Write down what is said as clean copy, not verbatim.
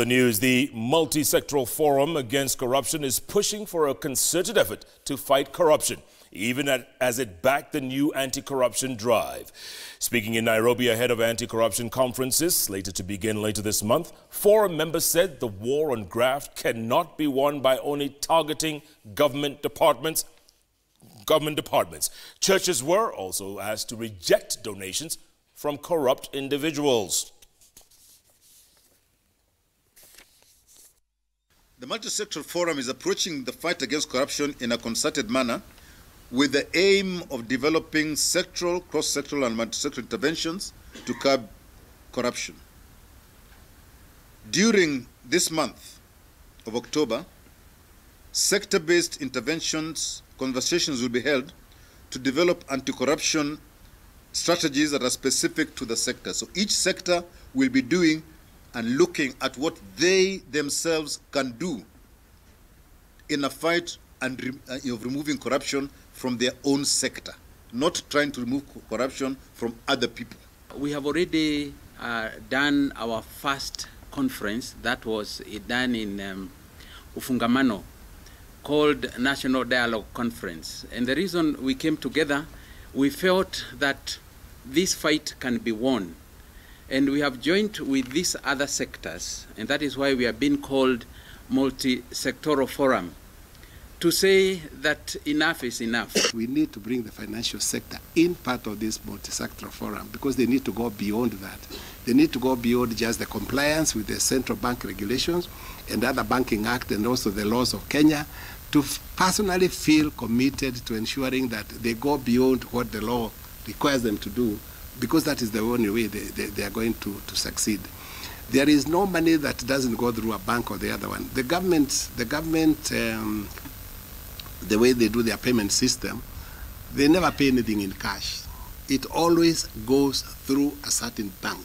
The news, the multi-sectoral forum against corruption is pushing for a concerted effort to fight corruption, even as it backed the new anti-corruption drive. Speaking in Nairobi ahead of anti-corruption conferences slated to begin later this month, forum members said the war on graft cannot be won by only targeting government departments. Churches were also asked to reject donations from corrupt individuals. The multi-sectoral forum is approaching the fight against corruption in a concerted manner with the aim of developing sectoral, cross-sectoral and multi-sectoral interventions to curb corruption. During this month of October, sector-based interventions conversations will be held to develop anti-corruption strategies that are specific to the sector. So each sector will be doing and looking at what they themselves can do in a fight of removing corruption from their own sector, not trying to remove corruption from other people. We have already done our first conference that was done in Ufungamano, called National Dialogue Conference. And the reason we came together, we felt that this fight can be won. And we have joined with these other sectors, and that is why we have been called multi-sectoral forum, to say that enough is enough. We need to bring the financial sector in part of this multi-sectoral forum because they need to go beyond that. They need to go beyond just the compliance with the central bank regulations and other banking act and also the laws of Kenya to personally feel committed to ensuring that they go beyond what the law requires them to do, because that is the only way they are going to succeed. There is no money that doesn't go through a bank or the other one. The government, the way they do their payment system, they never pay anything in cash. It always goes through a certain bank.